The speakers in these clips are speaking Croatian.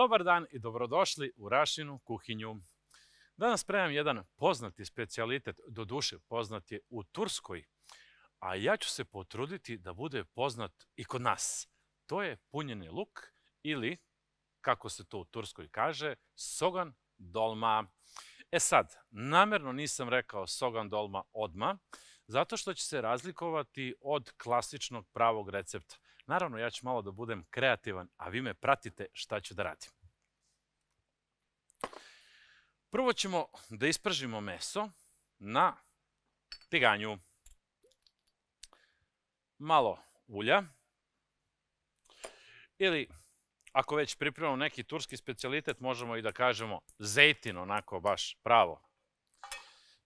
Dobar dan i dobrodošli u Rašinu kuhinju. Danas spremam jedan poznati specijalitet, doduše poznat je u Turskoj, a ja ću se potruditi da bude poznat i kod nas. To je punjeni luk ili, kako se to u Turskoj kaže, sogan dolma. E sad, namjerno nisam rekao sogan dolma odmah, zato što će se razlikovati od klasičnog pravog recepta. Naravno, ja ću malo da budem kreativan, a vi me pratite šta ću da radim. Prvo ćemo da ispržimo meso na tiganju. Malo ulja. Ili, ako već pripremamo neki turski specijalitet, možemo i da kažemo zejtin, onako baš pravo.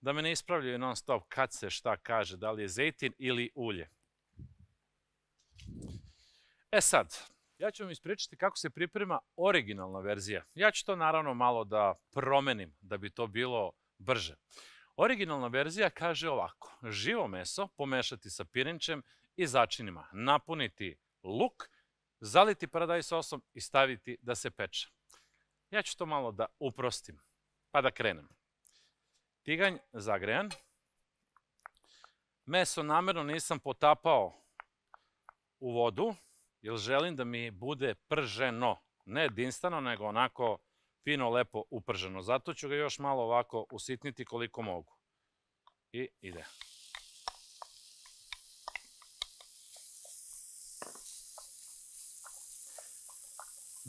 Da me ne ispravljaju non stop kad se šta kaže, da li je zejtin ili ulje. E sad, ja ću vam ispričati kako se priprema originalna verzija. Ja ću to naravno malo da promenim, da bi to bilo brže. Originalna verzija kaže ovako. Živo meso pomešati sa pirinčem i začinima. Napuniti luk, zaliti paradajz sosom i staviti da se peče. Ja ću to malo da uprostim, pa da krenem. Tiganj zagrejan. Meso namjerno nisam potapao u vodu, jer želim da mi bude prženo. Ne jedinstveno, nego onako fino, lepo uprženo. Zato ću ga još malo ovako usitniti koliko mogu. I ide.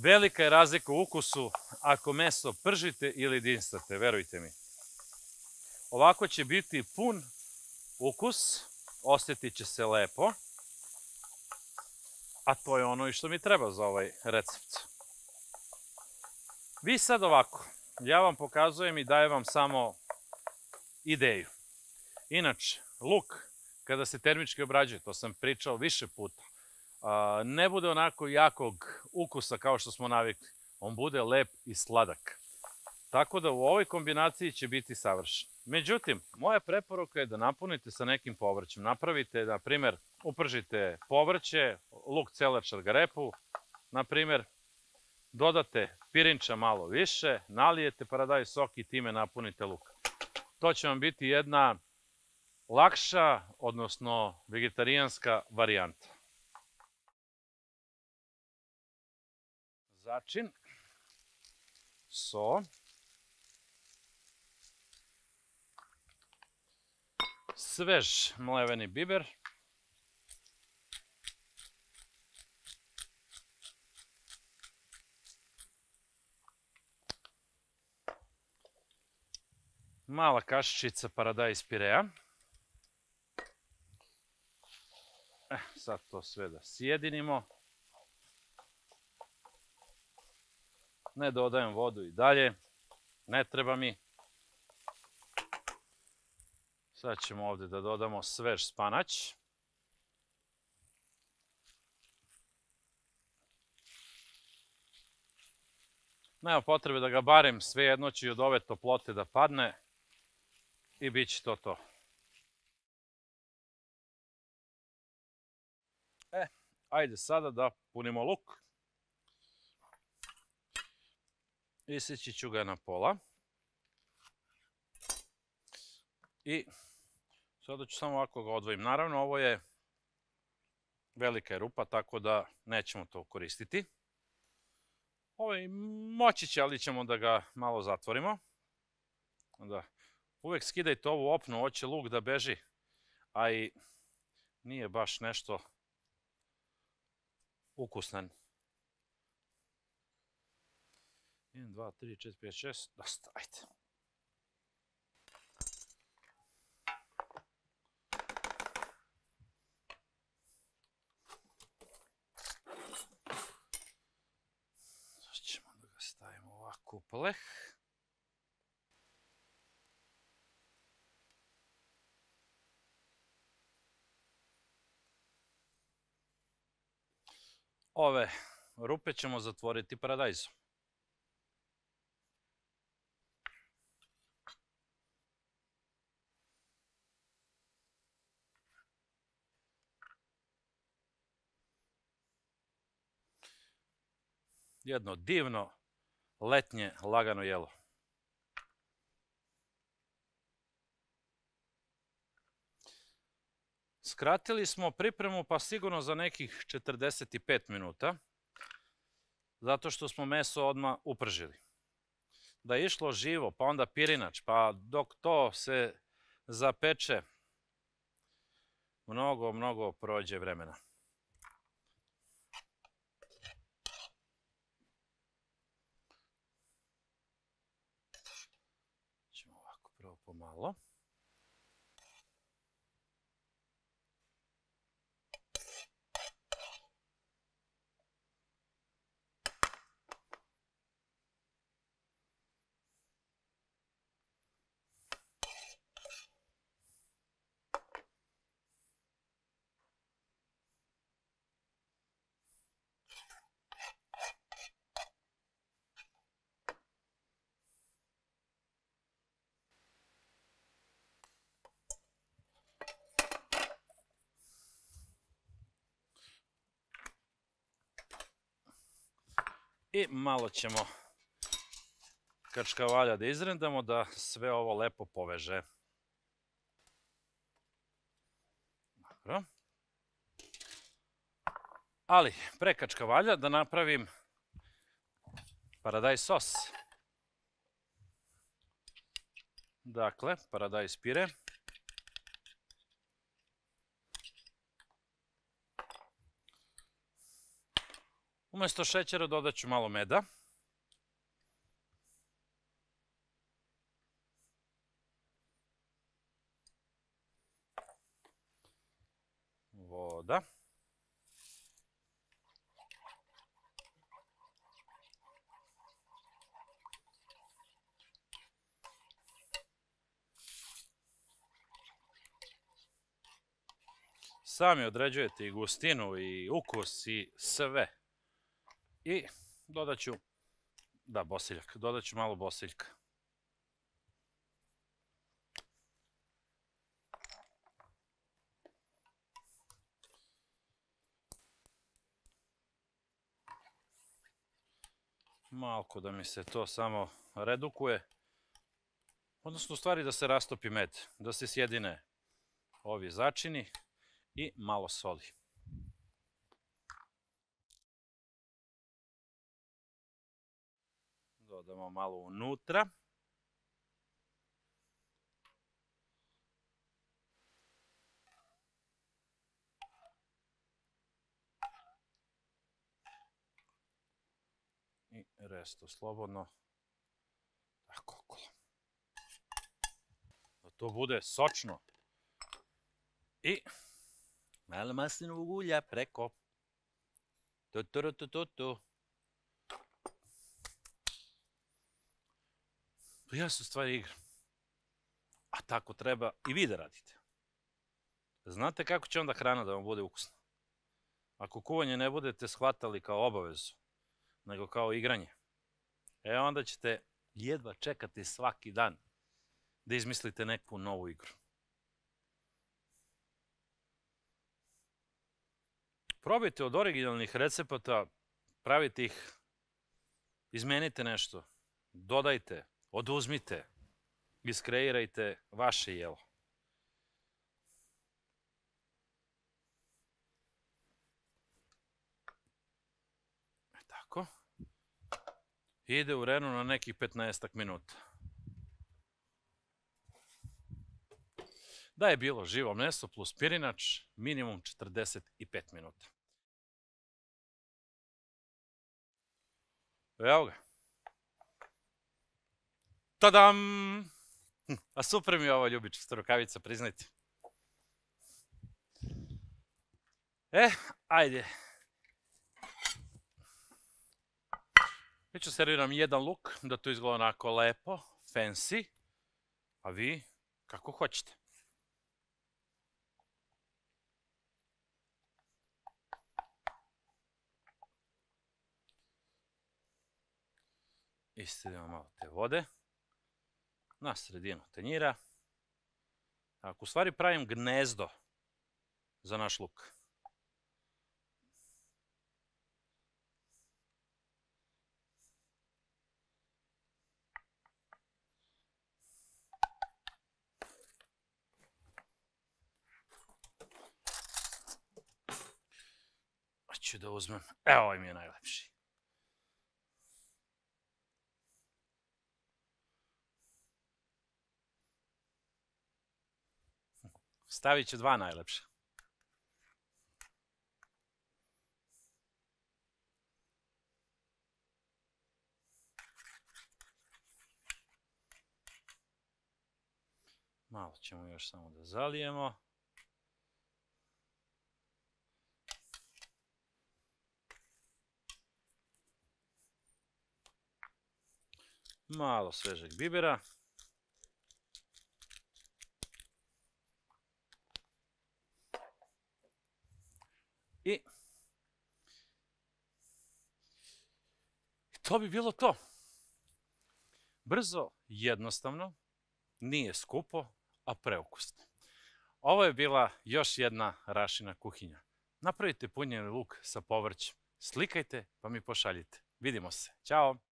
Velika je razlika u ukusu ako meso pržite ili dinstate, verujte mi. Ovako će biti pun ukus, osjetit će se lepo. A to je ono i što mi treba za ovaj recept. Vi sad ovako, ja vam pokazujem i dajem vam samo ideju. Inače, luk, kada se termički obrađuje, to sam pričao više puta, ne bude onako jakog ukusa kao što smo navikli. On bude lep i sladak. Tako da u ovoj kombinaciji će biti savršen. Međutim, moja preporuka je da napunite sa nekim povrćem. Napravite, na primjer, upržite povrće, luk, celer, šargarepu, na primjer, dodate pirinča malo više, nalijete paradajz sok i time napunite luk. To će vam biti jedna lakša, odnosno vegetarijanska varijanta. Začin, so. Svež mleveni biber. Mala kašičica paradajz pirea. Sad to sve da sjedinimo. Ne dodajem vodu i dalje. Ne treba mi. Sad ćemo ovdje da dodamo svež spanać. Nema potrebe da ga barem, svejedno će i od ove toplote da padne i bit će to to. Ajde sada da punimo luk. Iseći ću ga na pola. I sada ću samo ovako ga odvojim. Naravno, ovo je velika rupa, tako da nećemo to koristiti. Ovo je moćiće, ali ćemo da ga malo zatvorimo. Uvijek skidajte ovu opnu, hoće luk da beži, a i nije baš nešto ukusan. 1, 2, 3, 4, 5, 6, dosta, ajde. Pleh. Ove rupe ćemo zatvoriti paradajzom. Jedno divno letnje lagano jelo. Skratili smo pripremu pa sigurno za nekih 45 minuta, zato što smo meso odmah upržili. Da je išlo živo, pa onda pirinač, pa dok to se zapeče, mnogo prođe vremena. Ćemo ovako prvo pomalo. I malo ćemo kačkavalja da izrendamo da sve ovo lepo poveže. Dobro. Ali pre kačkavalja da napravim paradajz sos. Dakle, paradajz pire. Umesto šećera dodat ću malo meda. Voda. Sami određujete i gustinu i ukus i sve. I dodat ću, da, bosiljak, dodat ću malo bosiljka. Malko da mi se to samo redukuje, odnosno u stvari da se rastopi med, da se sjedine ovi začini i malo soli. Dodamo malo unutra. I resto slobodno. Tako okolo. Da to bude sočno. I malo maslinovog ulja preko. Ja se u stvari igram. A tako treba i vi da radite. Znate kako će onda hrana da vam bude ukusna. Ako kuvanje ne budete shvatali kao obavezu, nego kao igranje, e onda ćete jedva čekati svaki dan da izmislite neku novu igru. Probajte od originalnih recepata, pravite ih, izmenite nešto, dodajte. Oduzmite, iskreirajte vaše jelo. Tako. Ide u renu na nekih 15 minuta. Da je bilo živo meso plus pirinač, minimum 45 minuta. Evo ga. Tadam! A super mi je ova ljubičasta rukavica, priznajte. E, ajde. Biću serviram jedan luk, da to izgleda onako lepo, fancy. A vi, kako hoćete. Istiramo malo te vode. Na sredinu tanjira. Ako u stvari pravim gnezdo za naš luk. ću da uzmem. Evo, ovaj mi je najlepši. Stavit ću dva najlepša. Malo ćemo još samo da zalijemo. Malo svežeg bibera. I to bi bilo to. Brzo, jednostavno, nije skupo, a preukusno. Ovo je bila još jedna Rašina kuhinja. Napravite punjeni luk sa povrćem, slikajte pa mi pošaljite. Vidimo se. Ćao!